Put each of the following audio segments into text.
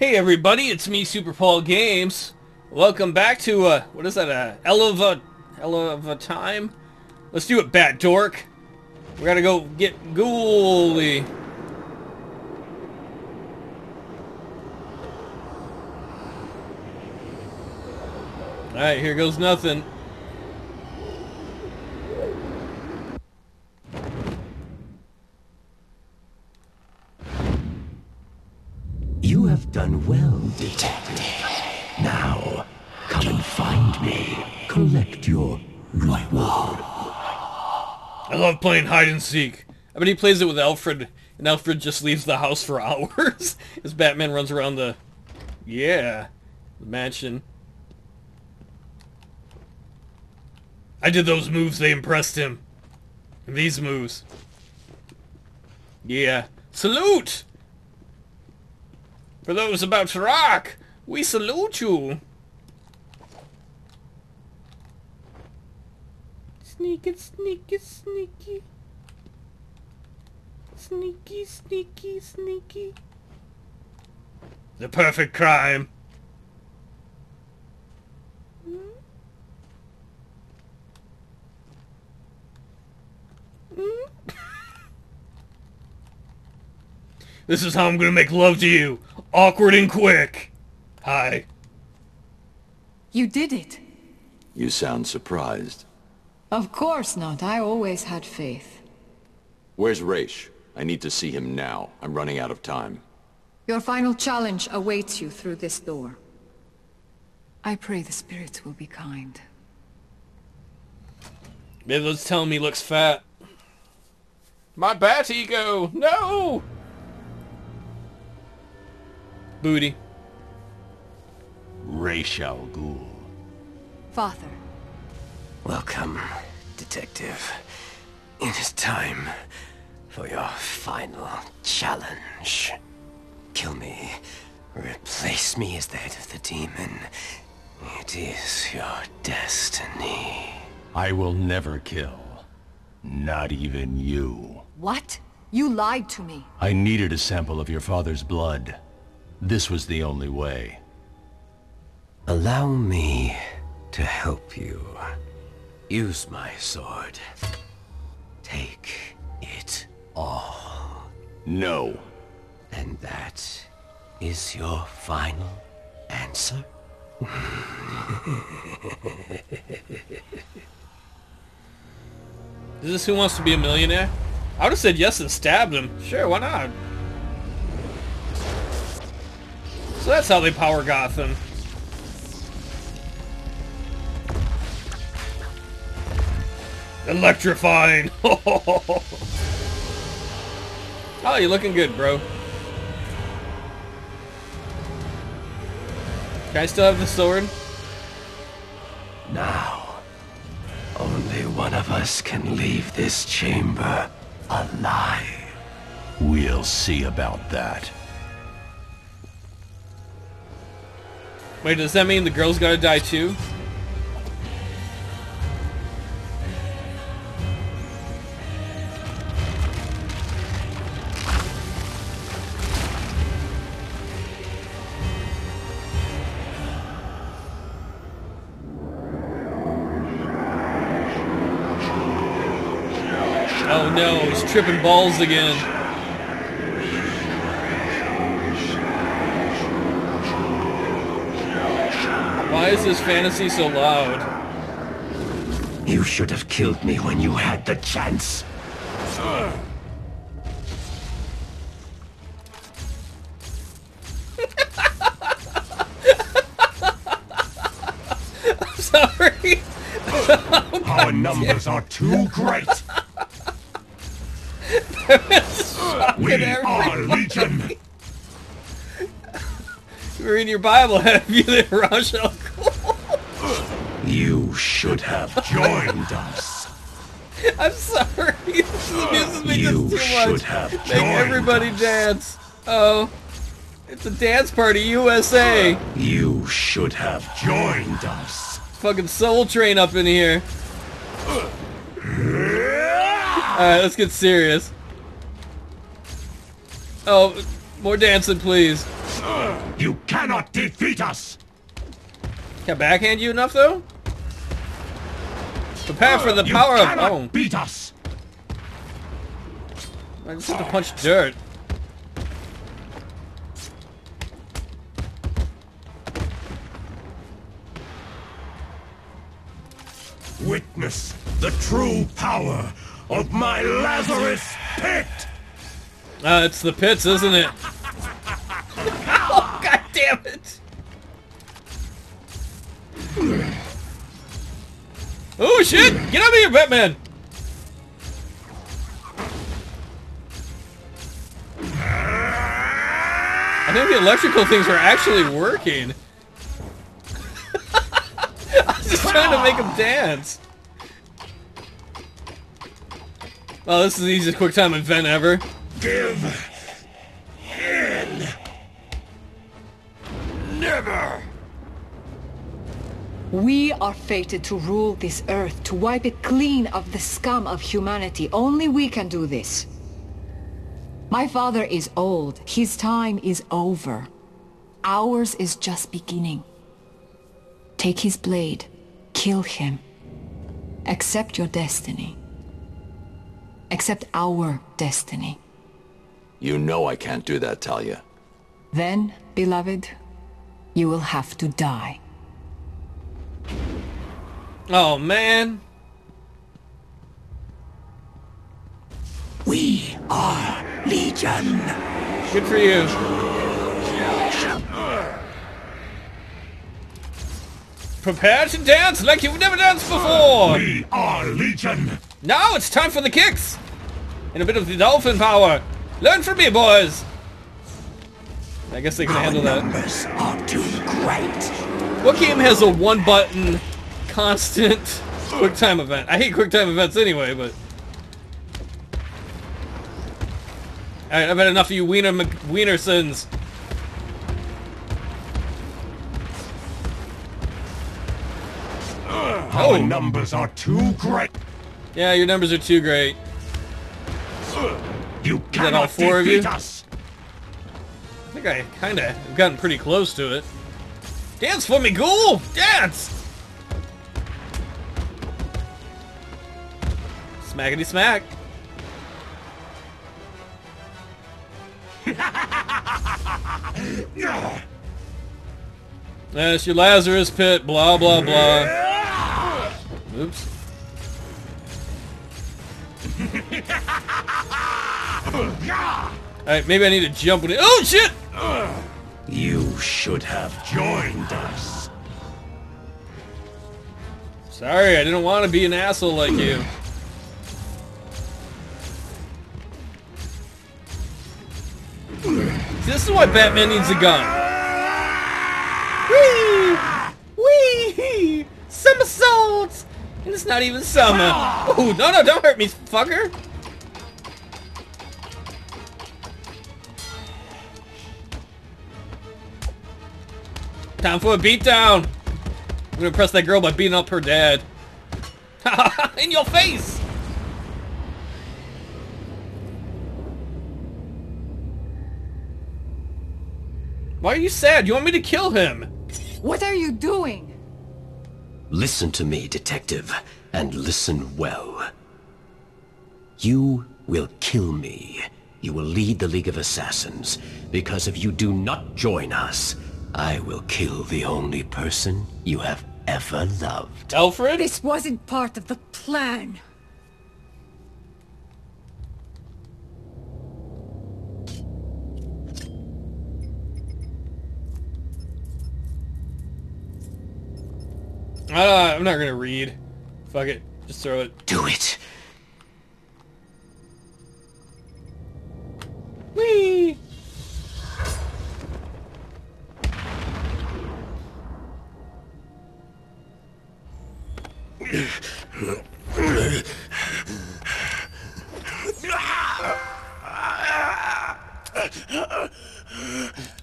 Hey everybody, it's me, SuperPaulGames. Welcome back to what is that? Hell of a time. Let's do it, Bat Dork. We gotta go get Ghoulie. All right, here goes nothing. You have done well, detective. Now, come and find me. Collect your reward. I love playing hide-and-seek. I bet he plays it with Alfred, and Alfred just leaves the house for hours as Batman runs around the... yeah, the mansion. I did those moves, they impressed him. And these moves. Yeah. Salute! For those about to rock, we salute you. Sneaky, sneaky, sneaky. Sneaky, sneaky, sneaky. The perfect crime. This is how I'm gonna make love to you. Awkward and quick. Hi. You did it. You sound surprised. Of course not. I always had faith. Where's Ra's? I need to see him now. I'm running out of time. Your final challenge awaits you through this door. I pray the spirits will be kind. Midland's telling me he looks fat. My bat ego! No! Booty. Ra's al Ghul. Father. Welcome, detective. It is time for your final challenge. Kill me. Replace me as the head of the demon. It is your destiny. I will never kill. Not even you. What? You lied to me. I needed a sample of your father's blood. This was the only way. Allow me to help you. Use my sword. Take it all. No. And that is your final answer? Is this Who Wants to Be a Millionaire? I would have said yes and stabbed him. Sure, why not? So that's how they power Gotham. Electrifying! Oh, you're looking good, bro. Can I still have the sword? Now, only one of us can leave this chamber alive. We'll see about that. Wait, does that mean the girl's gotta die too? Oh no, he's tripping balls again. Why is this fantasy so loud? You should have killed me when you had the chance. I'm sorry. Our numbers are too great. We are Legion. We're in your Bible, have you there, Ra's al Ghul? You should have joined us. I'm sorry. This is making us too much. Make everybody dance. Oh, it's a dance party, USA. You should have joined us. Fucking Soul Train up in here. Alright, let's get serious. Oh, more dancing, please. You cannot defeat us! Can I backhand you enough, though? Prepare for the power of... Oh. Beat us! I just have to punch dirt. Witness the true power of my Lazarus Pit! It's the pits, isn't it? Oh, God damn it! Oh shit! Get out of here, Batman! I think the electrical things are actually working. I was just trying to make him dance. Oh, this is the easiest quick time event ever. Give in. Never. We are fated to rule this earth, to wipe it clean of the scum of humanity. Only we can do this. My father is old. His time is over. Ours is just beginning. Take his blade. Kill him. Accept your destiny. Accept our destiny. You know I can't do that, Talia. Then, beloved, you will have to die. Oh, man. We are Legion. Good for you. Prepare to dance like you've never danced before. We are Legion. Now it's time for the kicks. And a bit of the dolphin power. Learn from me, boys! I guess they can handle that. Our numbers are too great. What game has a one-button, constant quick-time event? I hate quick-time events anyway, but... Alright, I've had enough of you Wiener McWienersons. Our numbers are too great. Yeah, your numbers are too great. You got all four of you? Us. I think I kinda have gotten pretty close to it. Dance for me, ghoul! Dance! Smackety smack. That's your Lazarus Pit, blah blah blah. Oops. Alright, maybe I need to jump with it. Oh shit! You should have joined us. Sorry, I didn't want to be an asshole like you. See, this is why Batman needs a gun. Whee! Whee! Somersaults! And it's not even summer. Oh, no, no, don't hurt me, fucker! Time for a beatdown! I'm gonna impress that girl by beating up her dad. In your face! Why are you sad? You want me to kill him? What are you doing? Listen to me, detective, and listen well. You will kill me. You will lead the League of Assassins, because if you do not join us, I will kill the only person you have ever loved. Alfred? This wasn't part of the plan. I'm not gonna read. Fuck it. Just throw it. Do it. Whee!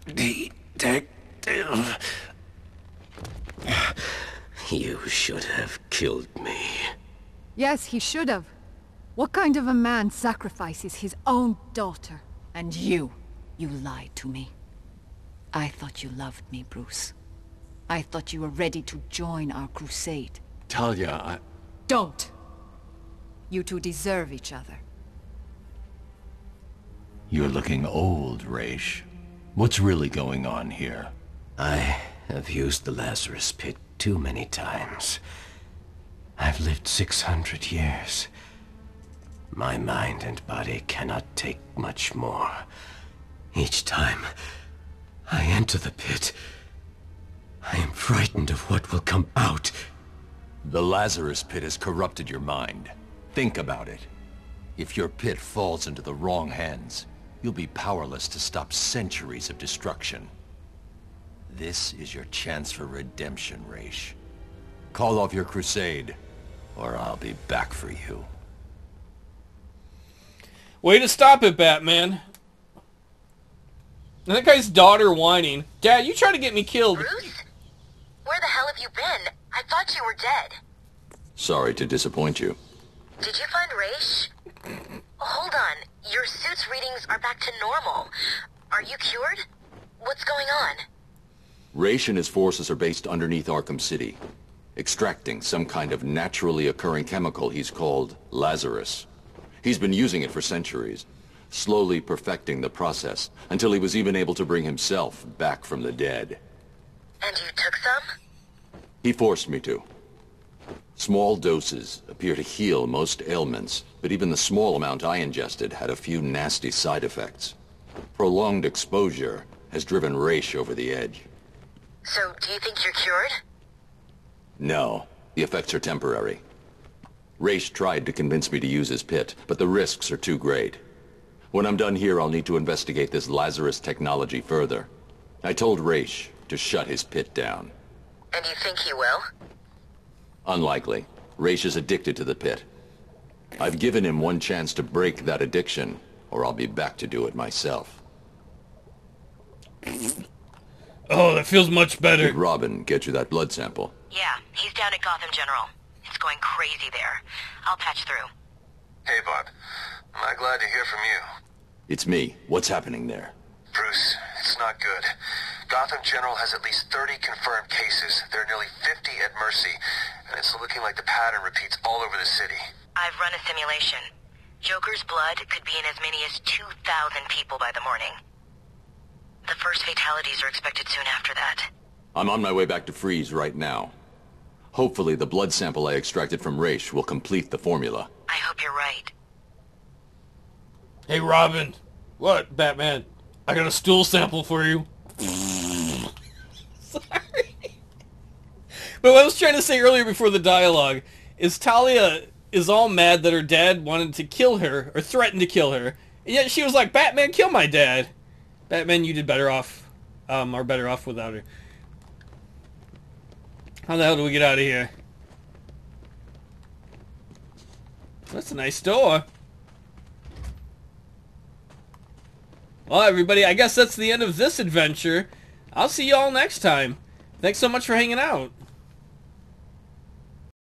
Detective, you should have killed me. Yes, he should have. What kind of a man sacrifices his own daughter? And you lied to me. I thought you loved me, Bruce. I thought you were ready to join our crusade. Talia, I... Don't! You two deserve each other. You're looking old, Ra's. What's really going on here? I have used the Lazarus Pit too many times. I've lived 600 years. My mind and body cannot take much more. Each time I enter the pit, I am frightened of what will come out. The Lazarus Pit has corrupted your mind. Think about it. If your pit falls into the wrong hands, you'll be powerless to stop centuries of destruction. This is your chance for redemption, Ra's. Call off your crusade, or I'll be back for you. Way to stop it, Batman. And that guy's daughter whining. Dad, you trying to get me killed. Bruce? Where the hell have you been? I thought you were dead. Sorry to disappoint you. Did you find Ra's? Hold on. Your suit's readings are back to normal. Are you cured? What's going on? Ra's and his forces are based underneath Arkham City, extracting some kind of naturally occurring chemical he's called Lazarus. He's been using it for centuries, slowly perfecting the process, until he was even able to bring himself back from the dead. And you took some? He forced me to. Small doses appear to heal most ailments, but even the small amount I ingested had a few nasty side effects. Prolonged exposure has driven Ra's over the edge. So, do you think you're cured? No. The effects are temporary. Ra's tried to convince me to use his pit, but the risks are too great. When I'm done here, I'll need to investigate this Lazarus technology further. I told Ra's to shut his pit down. And you think he will? Unlikely. Ra's is addicted to the pit. I've given him one chance to break that addiction, or I'll be back to do it myself. Oh, that feels much better. Did Robin get you that blood sample? Yeah, he's down at Gotham General. It's going crazy there. I'll patch through. Hey, Bob. I'm glad to hear from you. It's me. What's happening there? Bruce, it's not good. Gotham General has at least 30 confirmed cases. There are nearly 50 at Mercy, and it's looking like the pattern repeats all over the city. I've run a simulation. Joker's blood could be in as many as 2,000 people by the morning. The first fatalities are expected soon after that. I'm on my way back to Freeze right now. Hopefully the blood sample I extracted from Ra's will complete the formula. I hope you're right. Hey, Robin. What, Batman? I got a stool sample for you. Sorry. But what I was trying to say earlier before the dialogue is Talia is all mad that her dad wanted to kill her, or threatened to kill her, and yet she was like, Batman, kill my dad. Batman, you did better off, are better off without her. How the hell do we get out of here? That's a nice door. Well, everybody, I guess that's the end of this adventure. I'll see y'all next time. Thanks so much for hanging out.